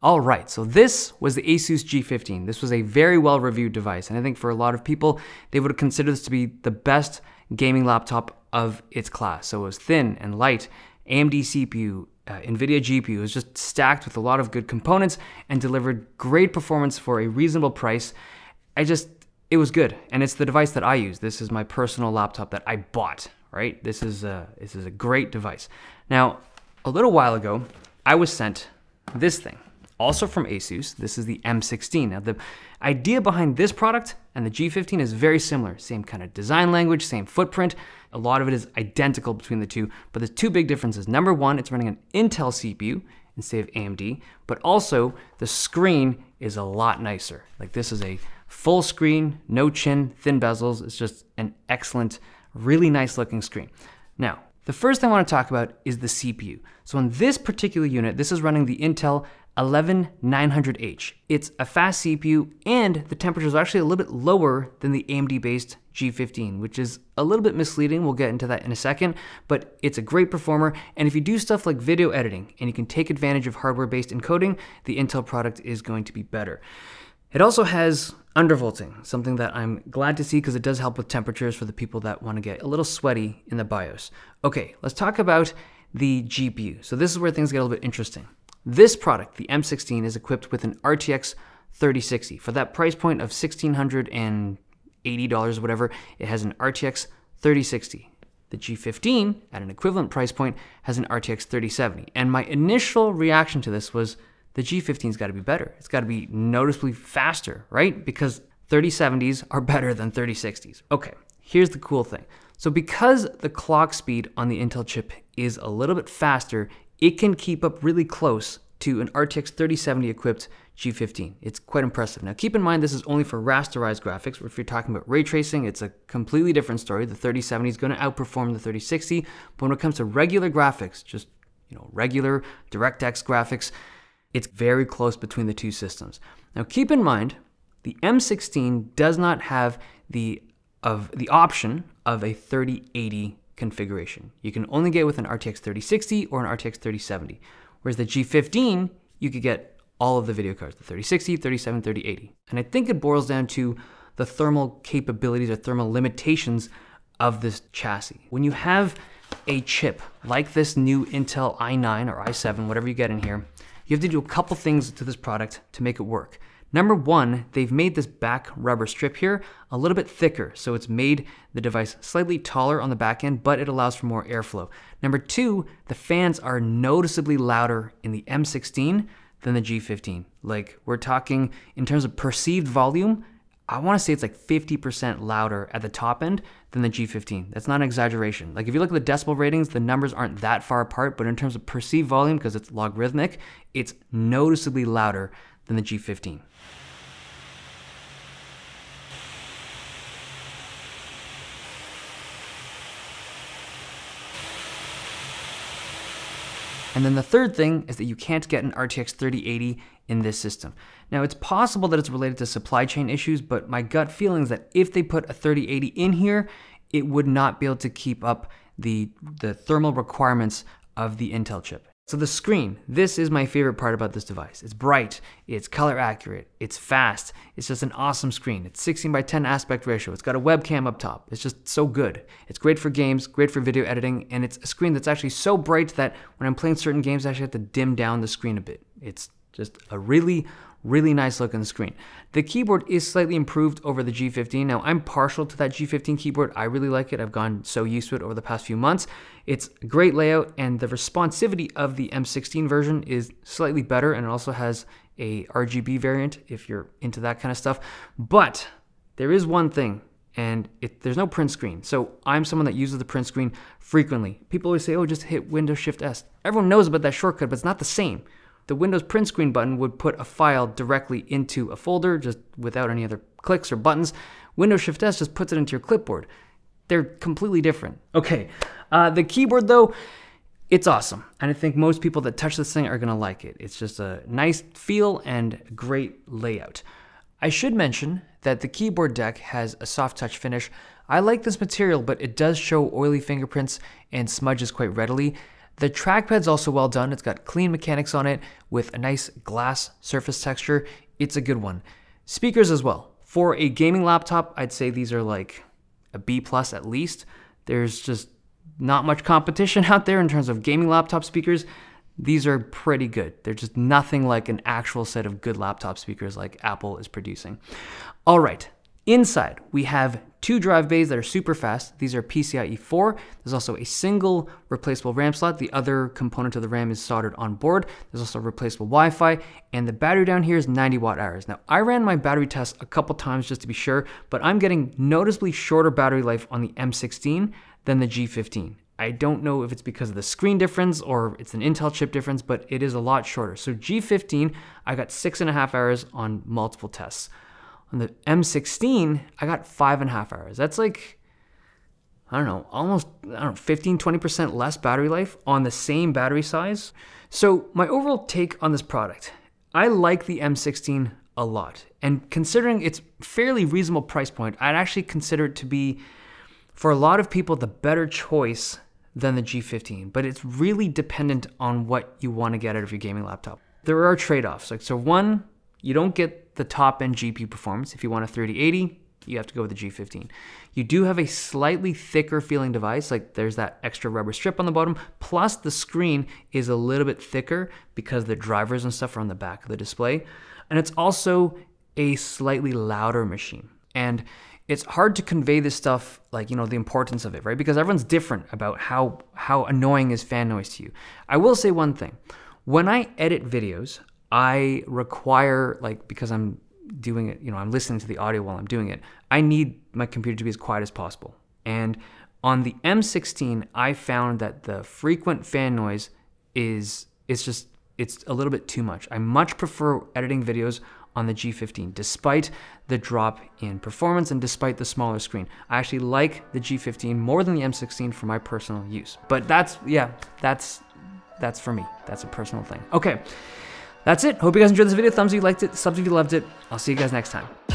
All right, so this was the Asus G15. This was a very well-reviewed device, and I think for a lot of people, they would consider this to be the best gaming laptop of its class. So it was thin and light, AMD CPU, NVIDIA GPU. It was just stacked with a lot of good components and delivered great performance for a reasonable price. It was good, and it's the device that I use. This is my personal laptop that I bought, right? This is a great device. Now, a little while ago, I was sent this thing. Also from Asus, this is the M16. Now the idea behind this product and the G15 is very similar. Same kind of design language, same footprint. A lot of it is identical between the two, but there's two big differences. Number one, it's running an Intel CPU instead of AMD, but also the screen is a lot nicer. Like this is a full screen, no chin, thin bezels. It's just an excellent, really nice looking screen. Now, the first thing I want to talk about is the CPU. So in this particular unit, this is running the Intel 11900H. It's a fast CPU, and the temperature is actually a little bit lower than the AMD-based G15, which is a little bit misleading. We'll get into that in a second, but it's a great performer, and if you do stuff like video editing, and you can take advantage of hardware-based encoding, the Intel product is going to be better. It also has undervolting, something that I'm glad to see because it does help with temperatures for the people that want to get a little sweaty in the BIOS. Okay, let's talk about the GPU. So this is where things get a little bit interesting. This product, the M16, is equipped with an RTX 3060. For that price point of $1,680, whatever, it has an RTX 3060. The G15, at an equivalent price point, has an RTX 3070. And my initial reaction to this was, the G15's got to be better. It's got to be noticeably faster, right? Because 3070s are better than 3060s. Okay, here's the cool thing. So because the clock speed on the Intel chip is a little bit faster, it can keep up really close to an RTX 3070 equipped G15. It's quite impressive. Now keep in mind, this is only for rasterized graphics. If you're talking about ray tracing, it's a completely different story. The 3070 is going to outperform the 3060, but when it comes to regular graphics, just, you know, regular DirectX graphics, it's very close between the two systems. Now keep in mind, the M16 does not have the option of a 3080 configuration. You can only get with an RTX 3060 or an RTX 3070, whereas the G15, you could get all of the video cards, the 3060, 3070, 3080. And I think it boils down to the thermal capabilities or thermal limitations of this chassis. When you have a chip like this new Intel i9 or i7, whatever you get in here, you have to do a couple things to this product to make it work. Number one, they've made this back rubber strip here a little bit thicker, so it's made the device slightly taller on the back end, but it allows for more airflow. Number two, the fans are noticeably louder in the M16 than the G15. Like, we're talking in terms of perceived volume, I want to say it's like 50% louder at the top end than the G15. That's not an exaggeration. Like, if you look at the decibel ratings, the numbers aren't that far apart, but in terms of perceived volume, because it's logarithmic, it's noticeably louder than the G15. And then the third thing is that you can't get an RTX 3080 in this system. Now, it's possible that it's related to supply chain issues, but my gut feeling is that if they put a 3080 in here, it would not be able to keep up the thermal requirements of the Intel chip. So the screen, this is my favorite part about this device. It's bright, it's color accurate, it's fast, it's just an awesome screen. It's 16:10 aspect ratio, it's got a webcam up top, it's just so good. It's great for games, great for video editing, and it's a screen that's actually so bright that when I'm playing certain games, I actually have to dim down the screen a bit. It's just a really, really nice looking screen. The keyboard is slightly improved over the G15. Now, I'm partial to that G15 keyboard. I really like it. I've gotten so used to it over the past few months. It's a great layout, and the responsivity of the M16 version is slightly better, and it also has a RGB variant if you're into that kind of stuff. But there is one thing, and there's no print screen. So I'm someone that uses the print screen frequently. People always say, oh, just hit Windows Shift S. Everyone knows about that shortcut, but it's not the same. The Windows print screen button would put a file directly into a folder just without any other clicks or buttons. Windows Shift S just puts it into your clipboard. They're completely different. Okay, the keyboard though, it's awesome. And I think most people that touch this thing are gonna like it. It's just a nice feel and great layout. I should mention that the keyboard deck has a soft touch finish. I like this material, but it does show oily fingerprints and smudges quite readily. The trackpad's also well done. It's got clean mechanics on it with a nice glass surface texture. It's a good one. Speakers as well. For a gaming laptop, I'd say these are like a B+ at least. There's just not much competition out there in terms of gaming laptop speakers. These are pretty good. They're just nothing like an actual set of good laptop speakers like Apple is producing. All right, inside we have two drive bays that are super fast. These are PCIe 4. There's also a single replaceable RAM slot. The other component of the RAM is soldered on board. There's also replaceable Wi-Fi, and the battery down here is 90 watt hours. Now, I ran my battery test a couple times just to be sure, but I'm getting noticeably shorter battery life on the M16 than the G15. I don't know if it's because of the screen difference or it's an Intel chip difference, but it is a lot shorter. So G15, I got 6.5 hours on multiple tests. On the M16, I got 5.5 hours. That's like, I don't know, almost, I don't know, 15, 20% less battery life on the same battery size. So my overall take on this product, I like the M16 a lot. And considering its fairly reasonable price point, I'd actually consider it to be, for a lot of people, the better choice than the G15, but it's really dependent on what you want to get out of your gaming laptop. There are trade-offs. Like, so one, you don't get the top-end GPU performance. If you want a 3080, you have to go with the G15. You do have a slightly thicker feeling device, like there's that extra rubber strip on the bottom, plus the screen is a little bit thicker because the drivers and stuff are on the back of the display. And it's also a slightly louder machine. And it's hard to convey this stuff, like, you know, the importance of it, right? Because everyone's different about how annoying is fan noise to you. I will say one thing. When I edit videos, I require, like, because I'm doing it, you know, I'm listening to the audio while I'm doing it, I need my computer to be as quiet as possible. And on the M16, I found that the frequent fan noise is just a little bit too much. I much prefer editing videos on the G15, despite the drop in performance and despite the smaller screen. I actually like the G15 more than the M16 for my personal use. But that's, yeah, that's for me. That's a personal thing. Okay, that's it. Hope you guys enjoyed this video. Thumbs if you liked it, subs if you loved it. I'll see you guys next time.